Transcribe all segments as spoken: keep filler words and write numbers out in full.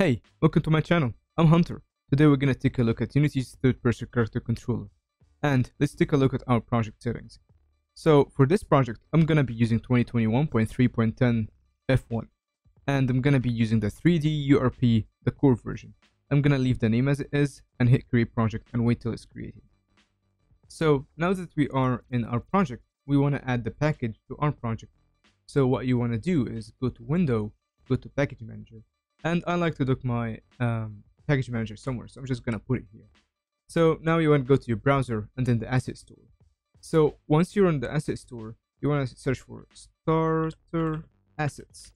Hey, welcome to my channel. I'm Hunter. Today we're gonna take a look at Unity's third-person character controller, and let's take a look at our project settings. So for this project, I'm gonna be using twenty twenty-one point three point ten F one, and I'm gonna be using the three D U R P, the core version. I'm gonna leave the name as it is and hit create project and wait till it's created. So now that we are in our project, we want to add the package to our project. So what you want to do is go to window, go to package manager, and I like to dock my um, package manager somewhere, so I'm just going to put it here. So now you want to go to your browser and then the asset store. So once you're on the asset store, you want to search for Starter Assets,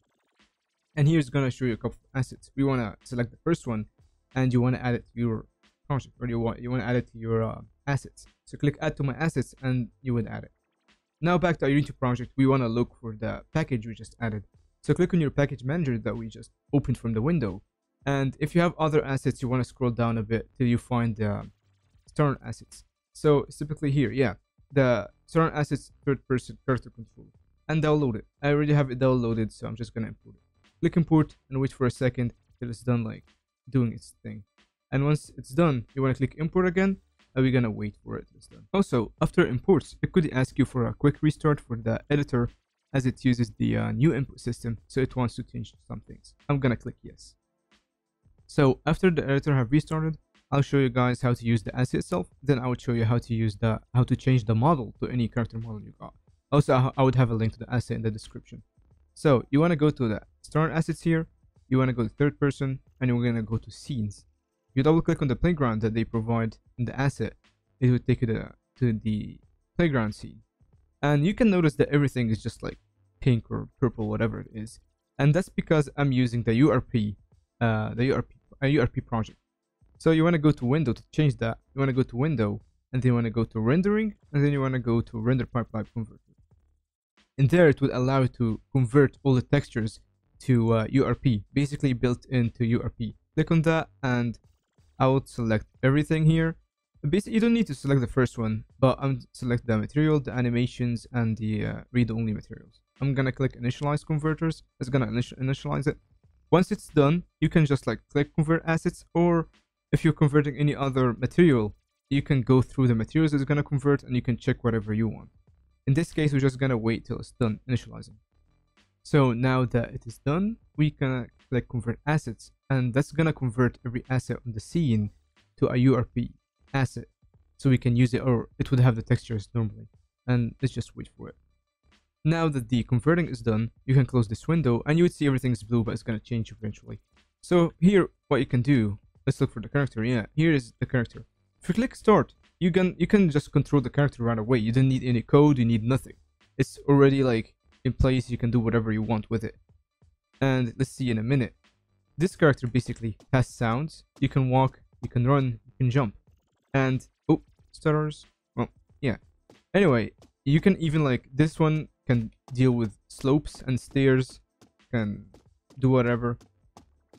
and here's going to show you a couple of assets. We want to select the first one and you want to add it to your project, or you want you want to add it to your uh, assets. So click add to my assets and you would add it. Now back to our Unity project, we want to look for the package we just added. So click on your package manager that we just opened from the window. And if you have other assets, you want to scroll down a bit till you find the Starter Assets. So it's typically here, yeah, the Starter Assets third-person character controller, and download it. I already have it downloaded, so I'm just going to import it. Click import and wait for a second till it's done like doing its thing. And once it's done, you want to click import again. Are we gonna wait for it this time? Also, after imports, it could ask you for a quick restart for the editor, as it uses the uh, new input system, so it wants to change some things. I'm gonna click yes. So after the editor have restarted, I'll show you guys how to use the asset itself. Then I would show you how to use the how to change the model to any character model you got. Also, I would have a link to the asset in the description. So you wanna go to the Starter Assets here. You wanna go to third person, and you're gonna go to scenes. You double click on the playground that they provide in the asset, it would take you to, to the playground scene. And you can notice that everything is just like pink or purple, whatever it is. And that's because I'm using the U R P, uh, the U R P, uh, U R P project. So you want to go to window to change that. You want to go to window and then you want to go to rendering and then you want to go to render pipeline converter. And there it would allow you to convert all the textures to uh, U R P, basically built into U R P. Click on that and I would select everything here. Basically, you don't need to select the first one, but I'm select the material, the animations, and the uh, read-only materials. I'm gonna click initialize converters. It's gonna initialize it. Once it's done, you can just like click convert assets, or if you're converting any other material, you can go through the materials it's gonna convert, and you can check whatever you want. In this case, we're just gonna wait till it's done initializing. So now that it is done, we can click convert assets, and that's gonna convert every asset on the scene to a U R P asset, so we can use it, or it would have the textures normally. And let's just wait for it. Now that the converting is done, you can close this window, and you would see everything's blue, but it's gonna change eventually. So here, what you can do, let's look for the character. Yeah, here is the character. If you click start, you can you can just control the character right away. You don't need any code. You need nothing. It's already like in place. You can do whatever you want with it. And let's see in a minute. This character basically has sounds. You can walk, you can run, you can jump, and oh, stutters. Well, yeah. Anyway, you can even like this one can deal with slopes and stairs, can do whatever.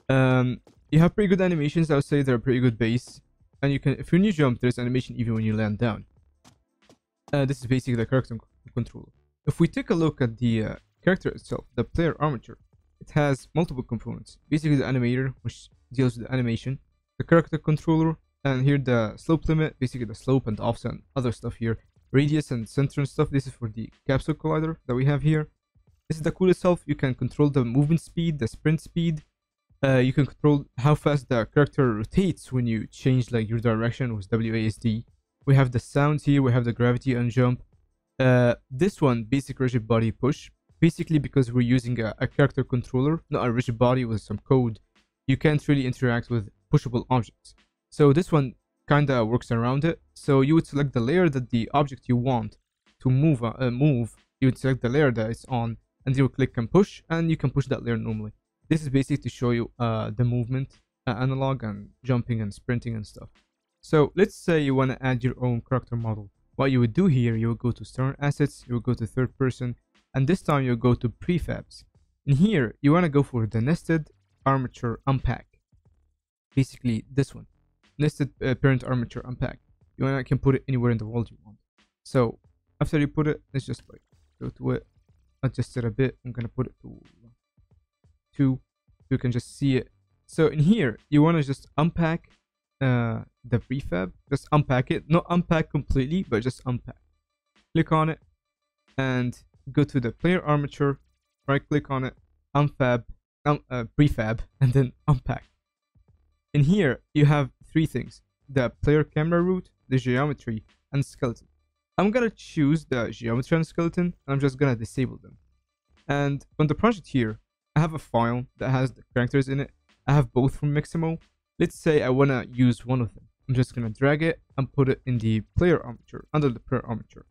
Um, you have pretty good animations. I would say they're pretty good base, and you can if when you jump, there's animation even when you land down. Uh, this is basically the character control. If we take a look at the uh, character itself, the player armature. It has multiple components, basically the animator, which deals with the animation, the character controller, and here the slope limit, basically the slope and the offset and other stuff here, radius and center and stuff. This is for the capsule collider that we have here. This is the cool itself. You can control the movement speed, the sprint speed. Uh, you can control how fast the character rotates when you change like your direction with W A S D. We have the sounds here, we have the gravity and jump. Uh, this one, basic rigid body push. Basically, because we're using a, a character controller, not a rigid body with some code, you can't really interact with pushable objects. So this one kind of works around it. So you would select the layer that the object you want to move, uh, move. You would select the layer that it's on, and you would click and push, and you can push that layer normally. This is basically to show you uh, the movement, uh, analog, and jumping, and sprinting, and stuff. So let's say you want to add your own character model. What you would do here, you would go to Starter Assets, you would go to third person, and this time you'll go to prefabs. And here you want to go for the nested armature unpack. Basically this one, nested uh, parent armature unpack. You wanna, can put it anywhere in the world you want. So after you put it, let's just like go to it, adjust it a bit. I'm gonna put it to two. You can just see it So in here, you want to just unpack uh, the prefab, just unpack it, not unpack completely, but just unpack. Click on it and go to the player armature, right click on it, unfab, un uh, prefab, and then unpack. In here, you have three things, the player camera route, the geometry, and skeleton. I'm gonna choose the geometry and skeleton, and I'm just gonna disable them. And on the project here, I have a file that has the characters in it. I have both from Mixamo. Let's say I wanna use one of them. I'm just gonna drag it and put it in the player armature, under the player armature.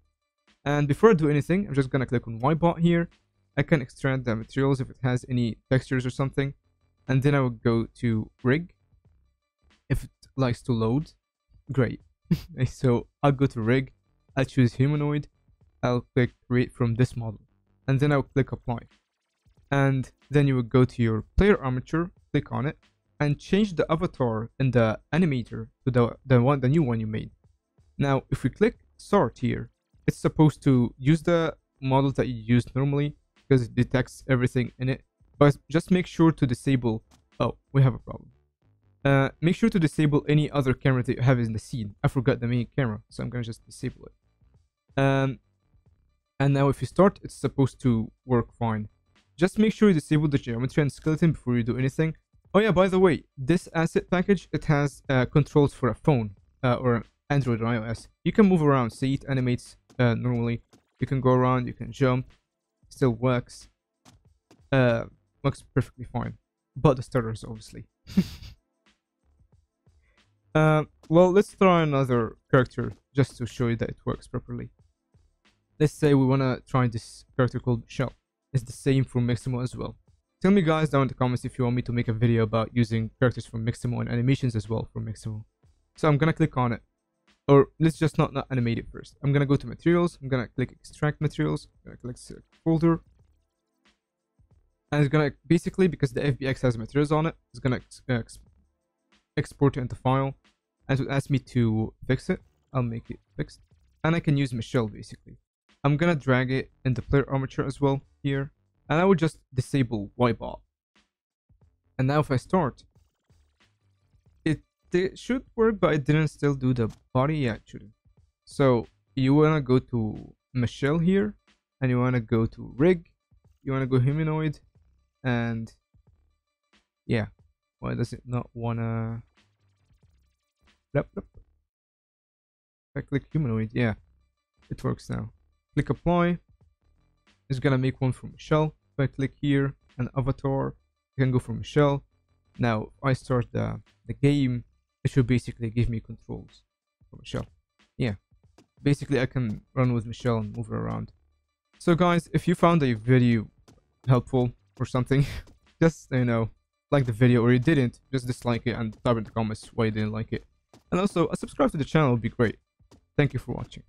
And before I do anything, I'm just gonna click on Y bot here. I can extract the materials if it has any textures or something. And then I would go to rig. If it likes to load, great. So I'll go to rig, I'll choose humanoid, I'll click create from this model, and then I'll click apply. And then you would go to your player armature, click on it, and change the avatar in the animator to the, the one the new one you made. Now if we click start here, it's supposed to use the model that you use normally because it detects everything in it, but just make sure to disable, oh we have a problem. Uh, make sure to disable any other camera that you have in the scene. I forgot the main camera, so I'm going to just disable it. Um, and now if you start, it's supposed to work fine. Just make sure you disable the geometry and skeleton before you do anything. Oh yeah, by the way, this asset package, it has uh, controls for a phone uh, or Android or iOS. You can move around, see it animates uh, normally. You can go around, you can jump, still works. Uh, works perfectly fine, but the starters obviously. Uh, well, let's try another character just to show you that it works properly. Let's say we want to try this character called Shell. It's the same from Mixamo as well. Tell me guys down in the comments if you want me to make a video about using characters from Mixamo and animations as well from Mixamo. So I'm gonna click on it, or let's just not, not animate it first. I'm gonna go to materials, I'm gonna click extract materials, I'm gonna click select folder, and it's gonna basically, because the F B X has materials on it, it's gonna uh, export it into file, and it asks me to fix it. I'll make it fixed, and I can use Michelle basically. I'm gonna drag it in the player armature as well here, and I would just disable Y bot. And now if I start, it, it should work, but it didn't still do the body. Yeah, it shouldn't. So you wanna go to Michelle here, and you wanna go to rig, you wanna go humanoid, and yeah. Why does it not wanna? Yep, yep. I click humanoid. Yeah, it works now. Click apply. It's gonna make one for Michelle. If I click here, an avatar, you can go for Michelle. Now I start the the game. It should basically give me controls for Michelle. Yeah, basically I can run with Michelle and move her around. So guys, if you found a video helpful or something, just you know. Like the video, or you didn't, just dislike it and type in the comments why you didn't like it. And also a subscribe to the channel would be great. Thank you for watching.